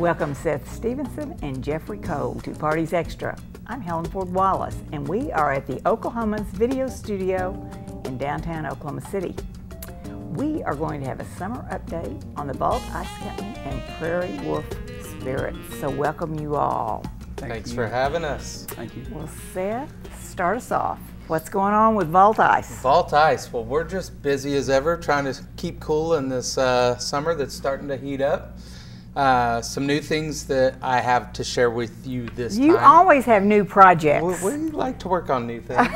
Welcome Seth Stevenson and Jeffrey Cole to Parties Extra. I'm Helen Ford Wallace, and we are at the Oklahoma's Video Studio in downtown Oklahoma City. We are going to have a summer update on the Vault Ice Company and Prairie Wolf Spirits. So welcome you all. Thanks for having us. Thank you. Well, Seth, start us off. What's going on with Vault Ice? Vault Ice, well, we're just busy as ever trying to keep cool in this summer that's starting to heat up. Some new things that I have to share with you this time. You always have new projects. We like to work on new things.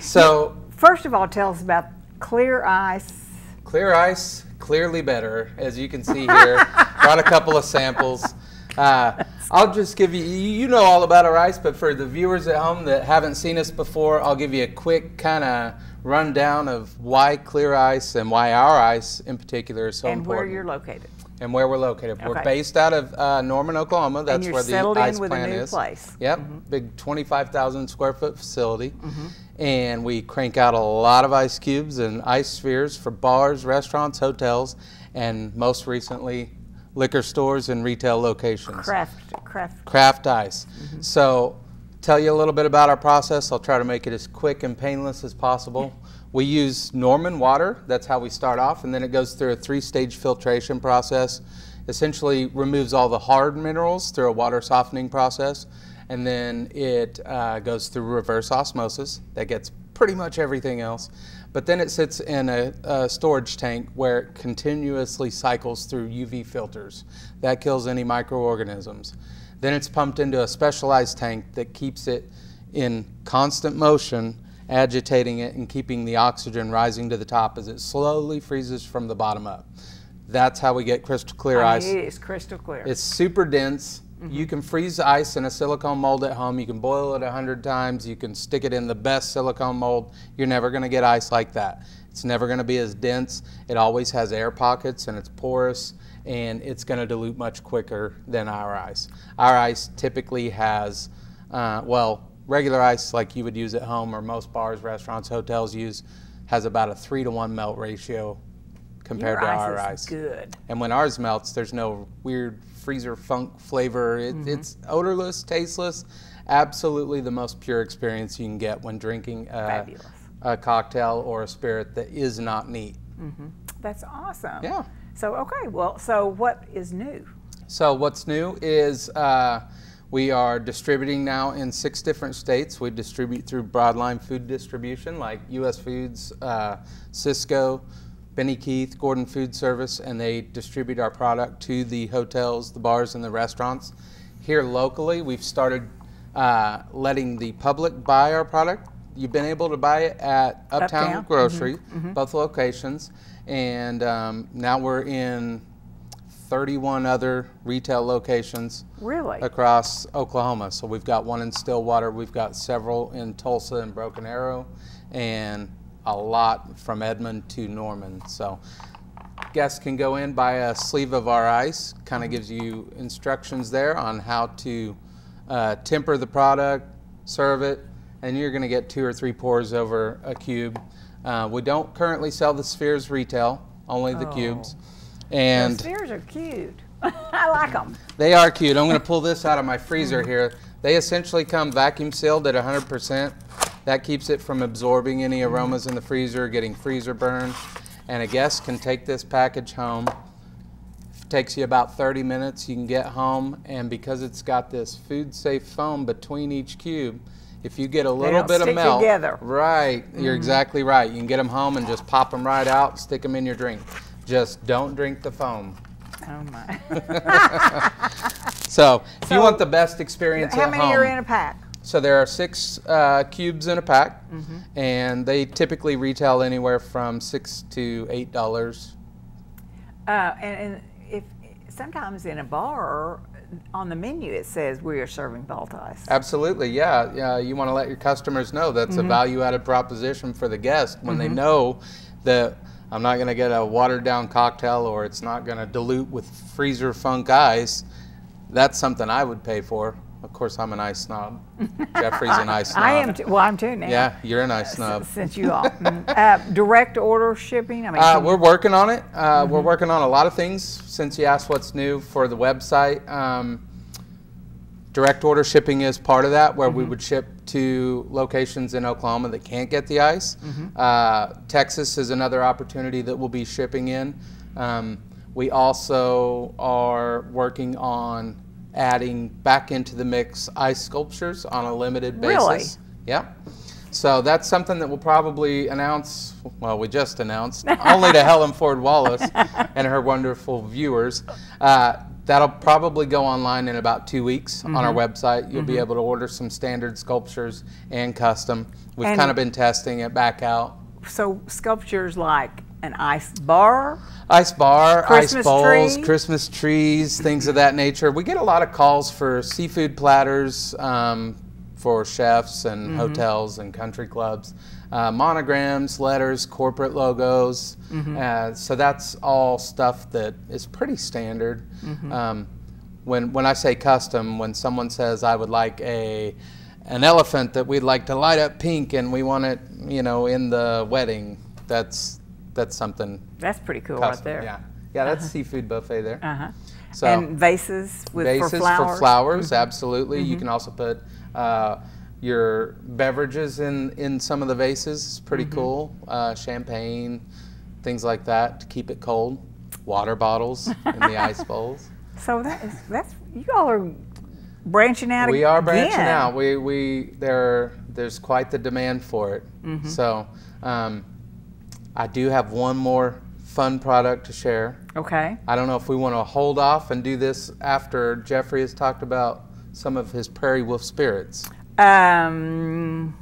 So, first of all, tell us about Clear Ice. Clear Ice, clearly better, as you can see here. Brought a couple of samples. I'll just give you, you know all about our ice, but for the viewers at home that haven't seen us before, I'll give you a quick kind of rundown of why Clear Ice and why our ice in particular is so important. And where you're located. And where we're located. Okay. We're based out of Norman, Oklahoma. That's where the ice plant is. Yep, big 25,000 square foot facility. And we crank out a lot of ice cubes and ice spheres for bars, restaurants, hotels, and most recently, liquor stores and retail locations. Craft ice. So, tell you a little bit about our process. I'll try to make it as quick and painless as possible. We use Norman water. That's how we start off, and then it goes through a three-stage filtration process. Essentially removes all the hard minerals through a water softening process, and then it goes through reverse osmosis. That gets pretty much everything else. But then it sits in a storage tank where it continuously cycles through UV filters. That kills any microorganisms. Then it's pumped into a specialized tank that keeps it in constant motion, agitating it and keeping the oxygen rising to the top as it slowly freezes from the bottom up. That's how we get crystal clear ice. It is crystal clear. It's super dense. You can freeze ice in a silicone mold at home. You can boil it 100 times. You can stick it in the best silicone mold. You're never going to get ice like that. It's never going to be as dense. It always has air pockets and it's porous, and it's going to dilute much quicker than our ice. Our ice typically has, regular ice like you would use at home or most bars, restaurants, hotels use, has about a 3-to-1 melt ratio compared to our ice. Good. And when ours melts, there's no weird freezer funk flavor. It's odorless, tasteless, absolutely the most pure experience you can get when drinking a cocktail or a spirit that is not neat. That's awesome. Yeah. So, okay, well, so what is new? So what's new is we are distributing now in 6 different states. We distribute through Broadline Food Distribution like U.S. Foods, Cisco, Benny Keith, Gordon Food Service, and they distribute our product to the hotels, the bars, and the restaurants. Here locally, we've started letting the public buy our product. You've been able to buy it at Uptown Grocery, both locations. And now we're in 31 other retail locations across Oklahoma. So we've got one in Stillwater, we've got several in Tulsa and Broken Arrow, and a lot from Edmond to Norman. So guests can go in, buy a sleeve of our ice, kind of gives you instructions there on how to temper the product, serve it, and you're going to get 2 or 3 pours over a cube. We don't currently sell the spheres retail, only the cubes. And the spheres are cute. I like them. They are cute. I'm going to pull this out of my freezer here. They essentially come vacuum sealed at 100%. That keeps it from absorbing any aromas in the freezer, getting freezer burn. And a guest can take this package home. It takes you about 30 minutes. You can get home, and because it's got this food safe foam between each cube, if you get a little bit of melt, right, you're exactly right. You can get them home and just pop them right out, stick them in your drink. Just don't drink the foam. Oh my. So, if you want the best experience at home. How many are in a pack? So there are 6 cubes in a pack, and they typically retail anywhere from $6 to $8. And if sometimes in a bar, on the menu it says we are serving Vault Ice. Absolutely, yeah. You want to let your customers know that's a value-added proposition for the guest when they know that I'm not going to get a watered-down cocktail or it's not going to dilute with freezer funk ice. That's something I would pay for. Of course, I'm an ice snob. Jeffrey's an ice snob. I am too. Well, I'm too now. Yeah, you're an ice snob. Since you all. Direct order shipping? I mean, we're working on it. We're working on a lot of things. Since you asked what's new for the website, direct order shipping is part of that, where we would ship to locations in Oklahoma that can't get the ice. Texas is another opportunity that we'll be shipping in. We also are working on adding back into the mix ice sculptures on a limited basis. Really? Yeah. So that's something that we'll probably announce, well, we just announced, only to Helen Ford Wallace and her wonderful viewers. That'll probably go online in about 2 weeks on our website. You'll be able to order some standard sculptures and custom. We've kind of been testing it back out. So sculptures like an ice bar? Ice bar, Christmas ice bowls, Christmas trees, things of that nature. We get a lot of calls for seafood platters for chefs and hotels and country clubs. Monograms, letters, corporate logos. So that's all stuff that is pretty standard. When I say custom, when someone says I would like an elephant that we'd like to light up pink and we want it, you know, in the wedding, that's something. That's pretty cool custom, right there. Yeah, yeah, that's seafood buffet there. So and vases for flowers. For flowers, absolutely. You can also put your beverages in some of the vases. It's pretty cool. Champagne, things like that to keep it cold. Water bottles in the ice bowls. So that's you all are branching out. We are branching out. There's quite the demand for it. So. I do have one more fun product to share. Okay. I don't know if we want to hold off and do this after Jeffrey has talked about some of his Prairie Wolf Spirits. Probably.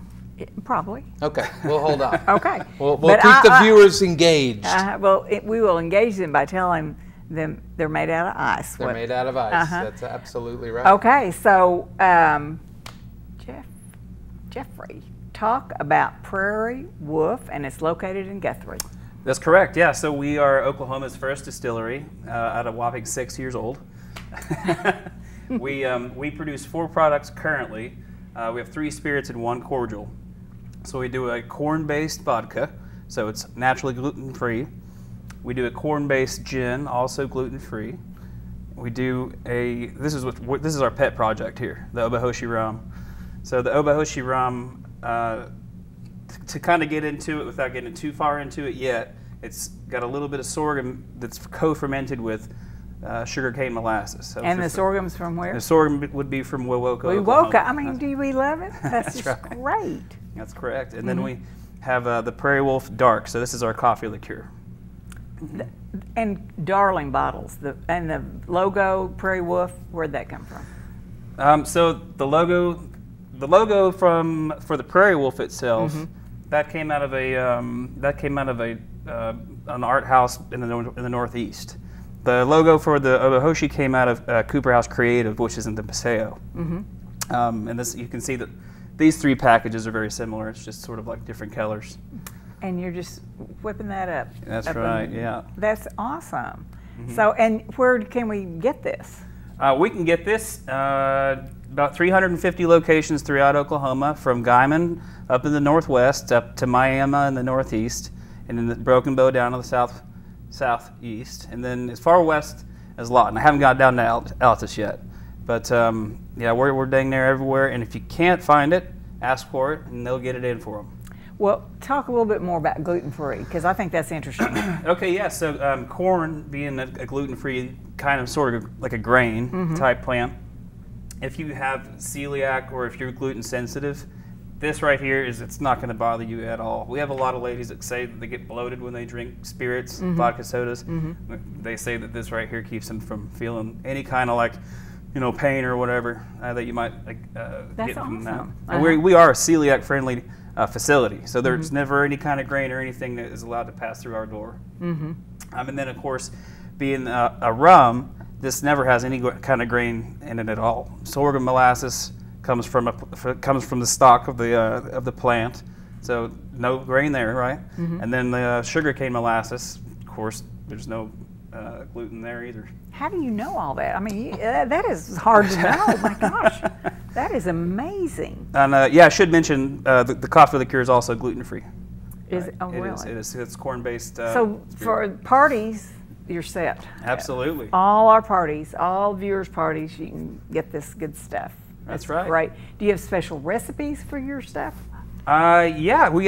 Okay, we'll hold off. Okay. We'll keep the viewers engaged. We will engage them by telling them they're made out of ice. They're made out of ice. That's absolutely right. Okay, so Jeffrey. Talk about Prairie Wolf, and it's located in Guthrie. That's correct, yeah. So we are Oklahoma's first distillery at a whopping 6 years old. We produce 4 products currently. We have 3 spirits and 1 cordial. So we do a corn-based vodka, so it's naturally gluten-free. We do a corn-based gin, also gluten-free. We do this is our pet project here, the Obohoshi Rum. So the Obohoshi Rum, to kind of get into it without getting too far into it yet, it's got a little bit of sorghum that's co-fermented with sugarcane molasses. So and the sorghum's from where? The sorghum would be from Wewoka. Wewoka. I mean, do we love it? That's just right. Great. That's correct. And then we have the Prairie Wolf Dark. So this is our coffee liqueur. And darling bottles. And the logo Prairie Wolf. Where'd that come from? So the logo. The logo for the Prairie Wolf itself, that came out of an art house in the Northeast. The logo for the Obohoshi came out of Cooper House Creative, which is in the Paseo. And this, you can see that these 3 packages are very similar. It's just sort of like different colors. And you're just whipping that up. That's right. Yeah. That's awesome. So, and where can we get this? We can get this. About 350 locations throughout Oklahoma, from Guymon up in the northwest, up to Miami in the northeast, and then the Broken Bow down to the southeast, and then as far west as Lawton. I haven't got down to Altus yet, but yeah, we're dang near everywhere. And if you can't find it, ask for it, and they'll get it in for them. Well, talk a little bit more about gluten-free, because I think that's interesting. Okay, yeah. So corn being a gluten-free kind of sort of like a grain type plant. If you have celiac or if you're gluten sensitive, this right here it's not going to bother you at all. We have a lot of ladies that say that they get bloated when they drink spirits, vodka sodas. They say that this right here keeps them from feeling any kind of like, you know, pain or whatever that you might get from that. And we are a celiac friendly facility, so there's never any kind of grain or anything that is allowed to pass through our door. And then of course, being a rum, this never has any kind of grain in it at all. Sorghum molasses comes from the stock of the plant, so no grain there, right? And then the sugarcane molasses, of course, there's no gluten there either. How do you know all that? I mean, that is hard to know. My gosh. That is amazing. And yeah, I should mention the coffee liqueur is also gluten-free. Is it? Oh, really? It's corn-based. So for parties, you're set. Absolutely. All our parties, all viewers' parties, you can get this good stuff. That's right. Right. Do you have special recipes for your stuff? Yeah, we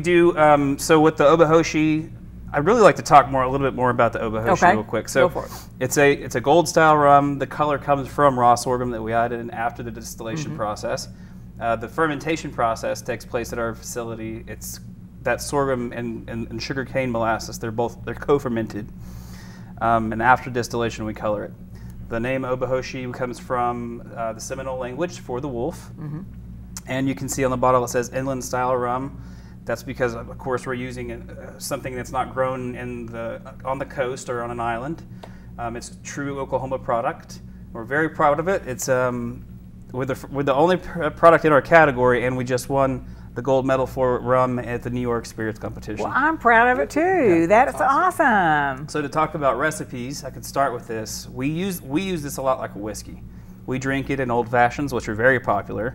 do. So with the Obohoshi, I'd really like to talk a little bit more about the Obohoshi real quick. So go for it. It's a gold style rum. The color comes from raw sorghum that we added in after the distillation process. The fermentation process takes place at our facility. It's that sorghum and sugarcane molasses. They're co-fermented, and after distillation we color it. The name Obohoshi comes from the Seminole language for the wolf, and you can see on the bottle it says inland style rum. That's because, of course, we're using something that's not grown on the coast or on an island. It's a true Oklahoma product. We're very proud of it. It's we're the only product in our category, and we just won the gold medal for rum at the New York Spirits Competition. Well, I'm proud of it too. Yeah, that's awesome. So to talk about recipes, I could start with this. We use this a lot like a whiskey. We drink it in old fashions, which are very popular,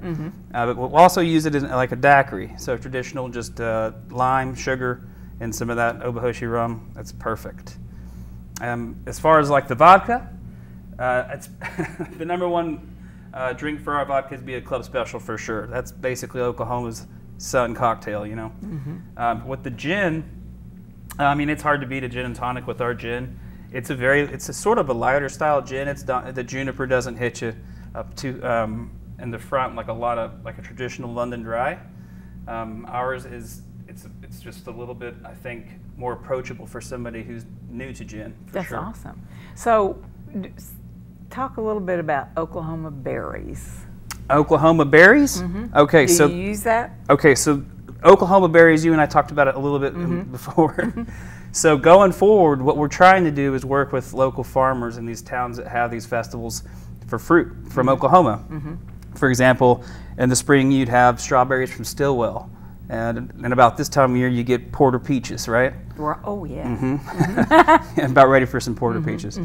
but we'll also use it in like a daiquiri. So traditional, just lime, sugar, and some of that Obohoshi rum. That's perfect. As far as like the vodka, it's the #1 drink for our vodka would be a club special for sure. That's basically Oklahoma's sun cocktail, you know. With the gin, I mean, it's hard to beat a gin and tonic with our gin. It's a sort of a lighter style gin. It's not, the juniper doesn't hit you up to in the front like a traditional London dry. Ours is it's just a little bit, I think, more approachable for somebody who's new to gin. For That's sure. awesome. So, talk a little bit about Oklahoma berries. Oklahoma berries? Okay, so do you use that? Okay, so Oklahoma berries, you and I talked about it a little bit before. So going forward, what we're trying to do is work with local farmers in these towns that have these festivals for fruit from Oklahoma. For example, in the spring you'd have strawberries from Stillwell, and about this time of year you get porter peaches, right? Oh yeah. And about ready for some porter peaches.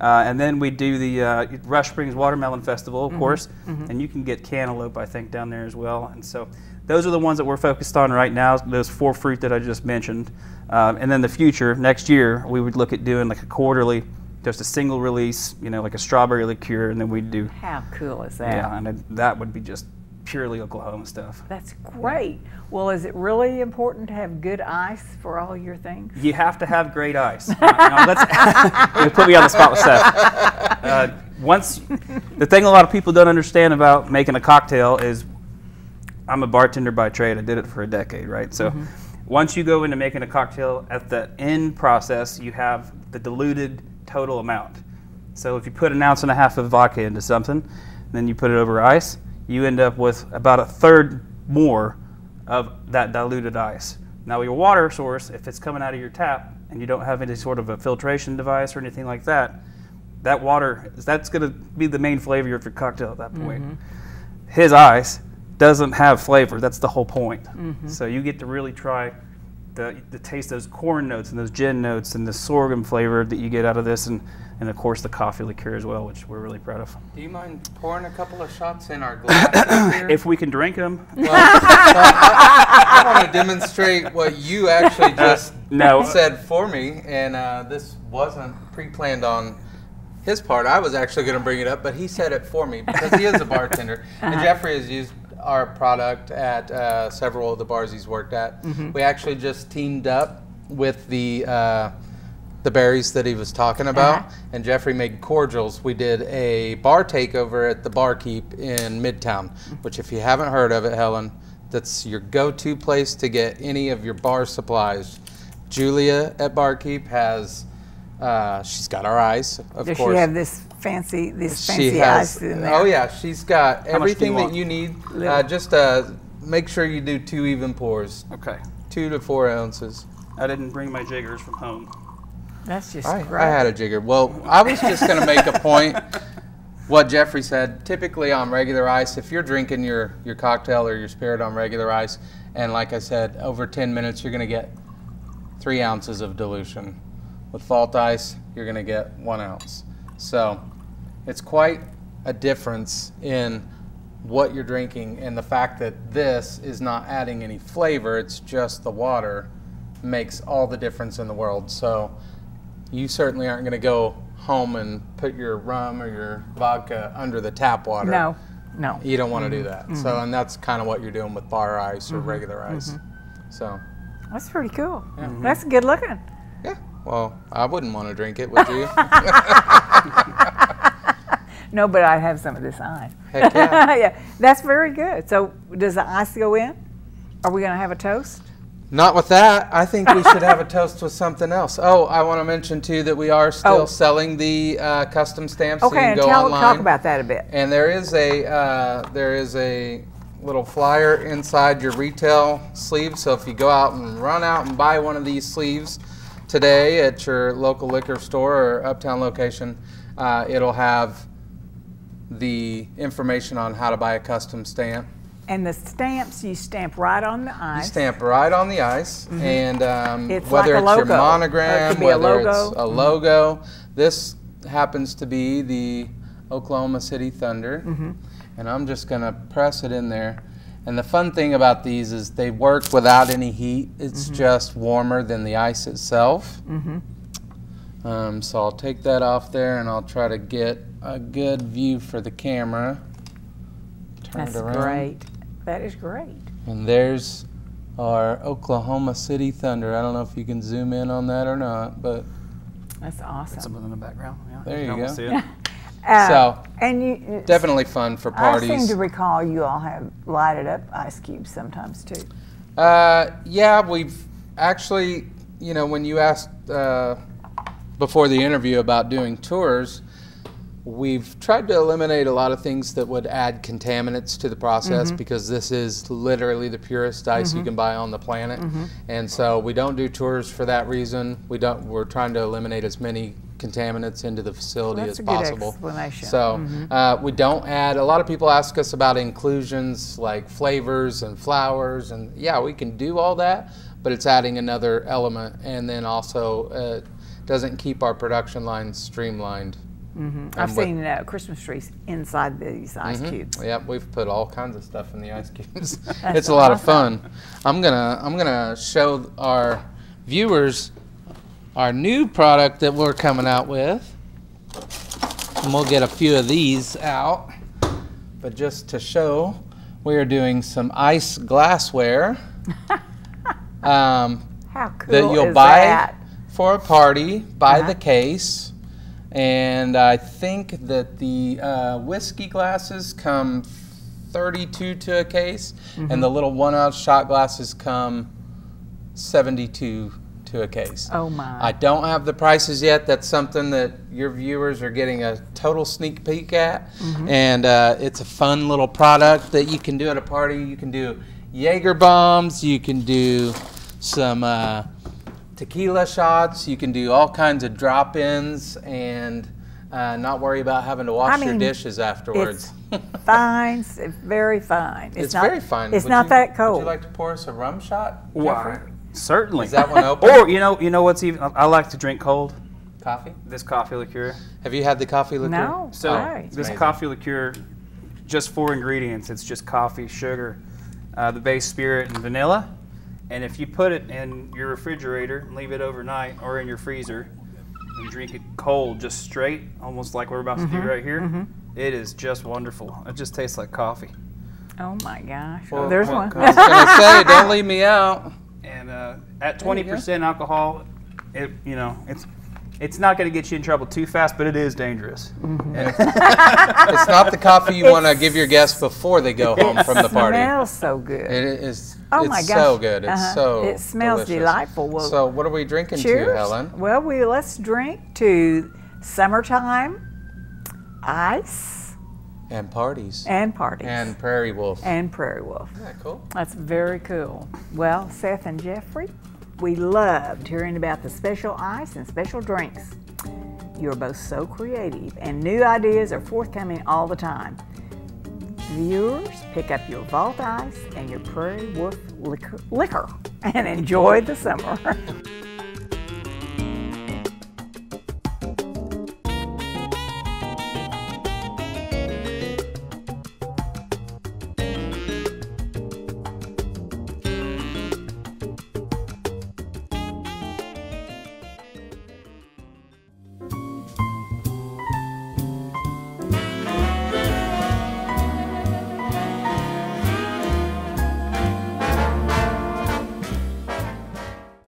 And then we do the Rush Springs Watermelon Festival, of course, and you can get cantaloupe, I think, down there as well. And so those are the ones that we're focused on right now, those 4 fruit that I just mentioned. And then the future, next year, we would look at doing like a quarterly, just a single release, you know, like a strawberry liqueur, and then we'd do. How cool is that? Yeah, and that would be just purely Oklahoma stuff. That's great. Yeah. Well, is it really important to have good ice for all your things? You have to have great ice. You put me on the spot with Seth. The thing a lot of people don't understand about making a cocktail is I'm a bartender by trade. I did it for a decade, right? So once you go into making a cocktail, at the end process, you have the diluted total amount. So if you put 1.5 ounces of vodka into something, then you put it over ice, you end up with about 1/3 more of that diluted ice. Now your water source, if it's coming out of your tap and you don't have any sort of a filtration device or anything like that, that water, that's gonna be the main flavor of your cocktail at that point. His ice doesn't have flavor, that's the whole point. So you get to really try to taste those corn notes and those gin notes and the sorghum flavor that you get out of this, and of course the coffee liqueur as well, which we're really proud of. Do you mind pouring a couple of shots in our glass here? If we can drink them. Well, I want to demonstrate what you actually just said for me, and this wasn't pre-planned on his part. I was actually going to bring it up, but he said it for me because he is a bartender, and Jeffrey has used our product at several of the bars he's worked at. We actually just teamed up with the berries that he was talking about, and Jeffrey made cordials. We did a bar takeover at the Barkeep in Midtown, which if you haven't heard of it, Helen, that's your go-to place to get any of your bar supplies. Julia at Barkeep has, she's got our ice, of course. Does she have this fancy ice in there? Oh yeah, she's got everything that you need. Just make sure you do 2 even pours. Okay. 2 to 4 ounces. I didn't bring my jiggers from home. That's just great. I had a jigger. Well, I was just going to make a point. What Jeffrey said, typically on regular ice, if you're drinking your cocktail or your spirit on regular ice, and like I said, over 10 minutes, you're going to get 3 ounces of dilution. With Vault Ice, you're going to get 1 ounce. So it's quite a difference in what you're drinking, and the fact that this is not adding any flavor, it's just the water, makes all the difference in the world. So you certainly aren't going to go home and put your rum or your vodka under the tap water. No, no. You don't want to do that. So, and that's kind of what you're doing with bar ice or regular ice. So that's pretty cool. Yeah. That's good looking. Yeah. Well, I wouldn't want to drink it, would you? No, but I have some of this ice. Heck yeah. Yeah. That's very good. So does the ice go in? Are we going to have a toast? Not with that. I think we should have a toast with something else. Oh, I want to mention, too, that we are still selling the custom stamps. Okay, so you can go online. Talk about that a bit. And there is a little flyer inside your retail sleeve. So if you go out and run out and buy one of these sleeves today at your local liquor store or Uptown location, it'll have the information on how to buy a custom stamp. And the stamps, you stamp right on the ice. You stamp right on the ice, and it's whether like it's your monogram, whether it's a logo. This happens to be the Oklahoma City Thunder, and I'm just going to press it in there. And the fun thing about these is they work without any heat. It's just warmer than the ice itself. So I'll take that off there, and I'll try to get a good view for the camera. That's great. That is great. And there's our Oklahoma City Thunder. I don't know if you can zoom in on that or not, but that's awesome. It's something in the background. Yeah, there you go. See it. So, and you, definitely fun for parties. I seem to recall you all have lighted up ice cubes sometimes too. Yeah, we've actually, you know, when you asked before the interview about doing tours, we've tried to eliminate a lot of things that would add contaminants to the process because this is literally the purest ice you can buy on the planet. And so we don't do tours for that reason. We don't, we're trying to eliminate as many contaminants into the facility as possible. That's a good explanation. So we don't add, a lot of people ask us about inclusions like flavors and flowers, and yeah, we can do all that, but it's adding another element, and then also doesn't keep our production line streamlined. I've seen Christmas trees inside these ice cubes. Yep, we've put all kinds of stuff in the ice cubes. It's a lot of fun. I'm gonna show our viewers our new product that we're coming out with, and we'll get a few of these out. But just to show, we are doing some ice glassware. How cool that you'll buy that? For a party. Buy the case. And I think that the whiskey glasses come 32 to a case, and the little 1 ounce shot glasses come 72 to a case. Oh my. I don't have the prices yet. That's something that your viewers are getting a total sneak peek at. And it's a fun little product that you can do at a party. You can do Jaeger bombs, you can do some tequila shots, you can do all kinds of drop-ins and not worry about having to wash your dishes afterwards. It's fine, very fine. It's not, very fine. It's not that cold. Would you like to pour us a rum shot, Jeffrey? Certainly. Is that one open? Or, you know what's even, I like to drink cold. Coffee? This coffee liqueur. Have you had the coffee liqueur? No, sorry. This coffee liqueur, just 4 ingredients. It's just coffee, sugar, the base spirit, and vanilla. And if you put it in your refrigerator and leave it overnight or in your freezer and drink it cold, just straight, almost like we're about to do right here, it is just wonderful. It just tastes like coffee. Oh my gosh. Well, oh, there's one. I was going to say, don't leave me out. And at 20% alcohol, it, you know, it's not going to get you in trouble too fast, but it is dangerous. It's not the coffee you want to give your guests before they go home from the party. It smells so good. It is. Oh my gosh. It's so good. It's so it smells delicious. Delightful. Well, so what are we drinking to, Helen? Well, let's drink to summertime, ice. And parties. And parties. And Prairie Wolf. And Prairie Wolf. Yeah, cool. That's very cool. Well, Seth and Jeffrey, we loved hearing about the special ice and special drinks. You're both so creative, and new ideas are forthcoming all the time. Viewers, pick up your Vault Ice and your Prairie Wolf liquor and enjoy the summer.